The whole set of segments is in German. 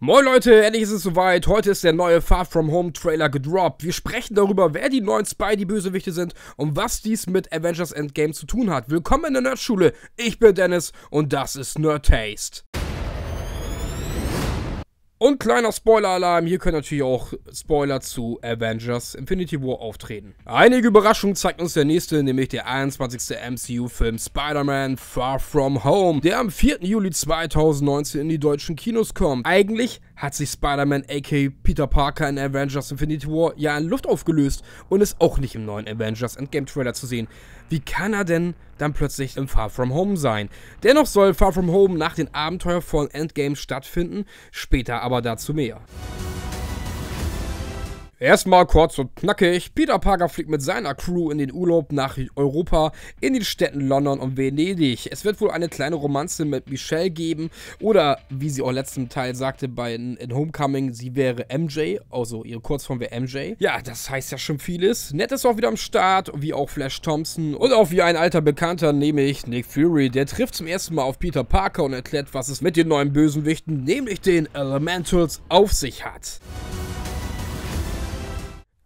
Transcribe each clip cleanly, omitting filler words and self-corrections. Moin Leute, endlich ist es soweit. Heute ist der neue Far From Home Trailer gedroppt. Wir sprechen darüber, wer die neuen Spidey-Bösewichte sind und was dies mit Avengers Endgame zu tun hat. Willkommen in der Nerdschule. Ich bin Dennis und das ist Nerd Taste. Und kleiner Spoiler-Alarm, hier können natürlich auch Spoiler zu Avengers Infinity War auftreten. Einige Überraschungen zeigt uns der nächste, nämlich der 21. MCU-Film Spider-Man Far From Home, der am 4. Juli 2019 in die deutschen Kinos kommt. Eigentlich hat sich Spider-Man aka Peter Parker in Avengers Infinity War ja in Luft aufgelöst und ist auch nicht im neuen Avengers Endgame-Trailer zu sehen. Wie kann er denn dann plötzlich im Far From Home sein? Dennoch soll Far From Home nach den Abenteuern von Endgame stattfinden, später aber dazu mehr. Erstmal kurz und knackig, Peter Parker fliegt mit seiner Crew in den Urlaub nach Europa, in den Städten London und Venedig. Es wird wohl eine kleine Romanze mit Michelle geben oder, wie sie auch letzten Teil sagte bei in Homecoming, sie wäre MJ, also ihre Kurzform wäre MJ. Ja, das heißt ja schon vieles. Ned ist auch wieder am Start, wie auch Flash Thompson und auch wie ein alter Bekannter, nämlich Nick Fury. Der trifft zum ersten Mal auf Peter Parker und erklärt, was es mit den neuen Bösewichten, nämlich den Elementals, auf sich hat.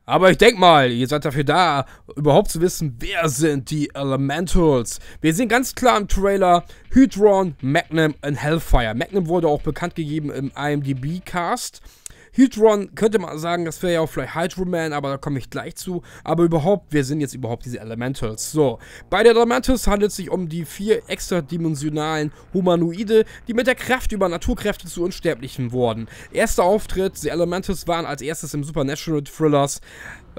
Aber ich denke mal, ihr seid dafür da, überhaupt zu wissen, wer sind die Elementals. Wir sehen ganz klar im Trailer Hydron, Magnum und Hellfire. Magnum wurde auch bekannt gegeben im IMDb-Cast. Hydron könnte man sagen, das wäre ja auch vielleicht Hydroman, aber da komme ich gleich zu. Aber überhaupt, wer sind jetzt überhaupt diese Elementals? So, bei den Elementals handelt es sich um die 4 extradimensionalen Humanoide, die mit der Kraft über Naturkräfte zu Unsterblichen wurden. Erster Auftritt, die Elementals waren als erstes im Supernatural Thrillers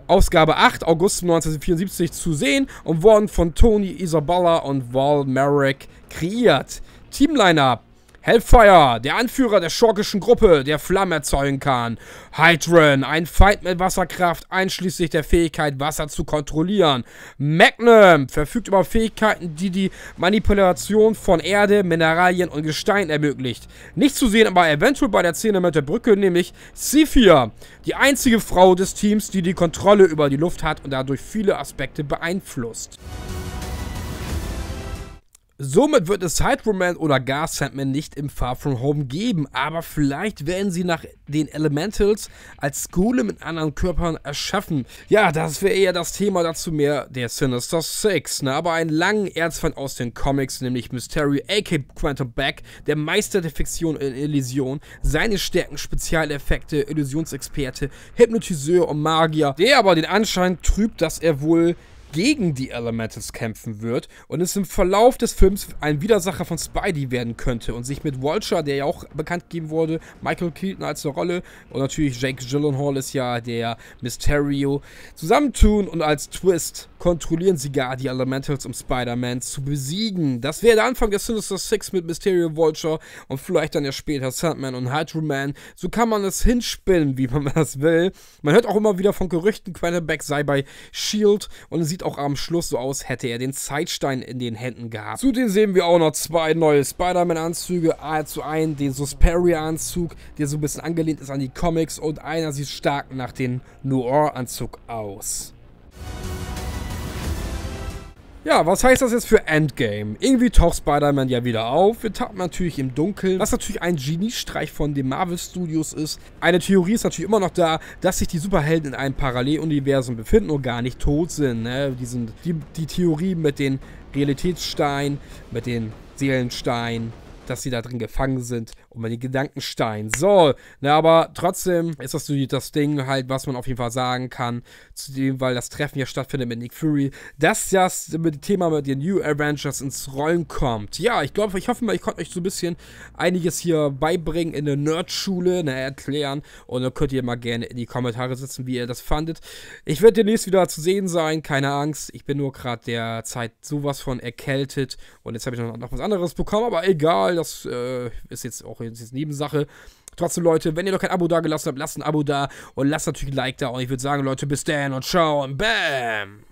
Ausgabe 8, August 1974 zu sehen und wurden von Tony Isabella und Val Merrick kreiert. Teamline-Up. Hellfire, der Anführer der schurkischen Gruppe, der Flammen erzeugen kann. Hydron, ein Feind mit Wasserkraft, einschließlich der Fähigkeit, Wasser zu kontrollieren. Magnum, verfügt über Fähigkeiten, die die Manipulation von Erde, Mineralien und Gestein ermöglicht. Nicht zu sehen, aber eventuell bei der Szene mit der Brücke, nämlich Sephir, die einzige Frau des Teams, die die Kontrolle über die Luft hat und dadurch viele Aspekte beeinflusst. Somit wird es Hydroman oder gar Sandman nicht im Far From Home geben, aber vielleicht werden sie nach den Elementals als Skule mit anderen Körpern erschaffen. Ja, das wäre eher das Thema, dazu mehr der Sinister Six, ne? Aber einen langen Erzfeind aus den Comics, nämlich Mysterio aka Quentin Beck, der Meister der Fiktion in Illusion, seine Stärken, Spezialeffekte, Illusionsexperte, Hypnotiseur und Magier, der aber den Anschein trübt, dass er wohl gegen die Elementals kämpfen wird und es im Verlauf des Films ein Widersacher von Spidey werden könnte und sich mit Vulture, der ja auch bekannt gegeben wurde, Michael Keaton als eine Rolle und natürlich Jake Gyllenhaal ist ja der Mysterio, zusammentun und als Twist kontrollieren sie gar die Elementals, um Spider-Man zu besiegen. Das wäre der Anfang der Sinister Six mit Mysterio, Vulture und vielleicht dann ja später Sandman und Hydroman. So kann man es hinspinnen, wie man das will. Man hört auch immer wieder von Gerüchten, Quentin Beck sei bei S.H.I.E.L.D. und es sieht auch am Schluss so aus, hätte er den Zeitstein in den Händen gehabt. Zudem sehen wir auch noch 2 neue Spider-Man-Anzüge, also einen, den Suspiria-Anzug, der so ein bisschen angelehnt ist an die Comics und einer sieht stark nach dem Noir-Anzug aus. Ja, was heißt das jetzt für Endgame? Irgendwie taucht Spider-Man ja wieder auf. Wir tappen natürlich im Dunkeln, was natürlich ein Geniestreich von den Marvel Studios ist. Eine Theorie ist natürlich immer noch da, dass sich die Superhelden in einem Paralleluniversum befinden und gar nicht tot sind, ne? Die Theorie mit den Realitätssteinen, mit den Seelensteinen, dass sie da drin gefangen sind und man den Gedankenstein. So, na, aber trotzdem ist das so das Ding halt, was man auf jeden Fall sagen kann, zu dem, weil das Treffen ja stattfindet mit Nick Fury, dass das mit dem Thema mit den New Avengers ins Rollen kommt. Ja, ich glaube, ich hoffe mal, ich konnte euch so ein bisschen einiges hier beibringen in der Nerdschule, ne, erklären und dann könnt ihr mal gerne in die Kommentare setzen, wie ihr das fandet. Ich werde demnächst wieder zu sehen sein, keine Angst, ich bin nur gerade derzeit sowas von erkältet und jetzt habe ich noch was anderes bekommen, aber egal. Das ist jetzt auch Nebensache. Trotzdem, Leute, wenn ihr noch kein Abo da gelassen habt, lasst ein Abo da und lasst natürlich ein Like da. Und ich würde sagen, Leute, bis dann und ciao und bam!